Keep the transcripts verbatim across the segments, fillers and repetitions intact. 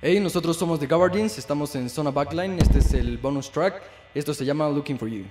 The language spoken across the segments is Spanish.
Hey, nosotros somos The Gabardines, estamos en Zona Backline, este es el bonus track, esto se llama Looking For You.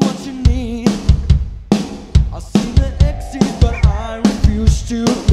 What you need, I see the exit, but I refuse to.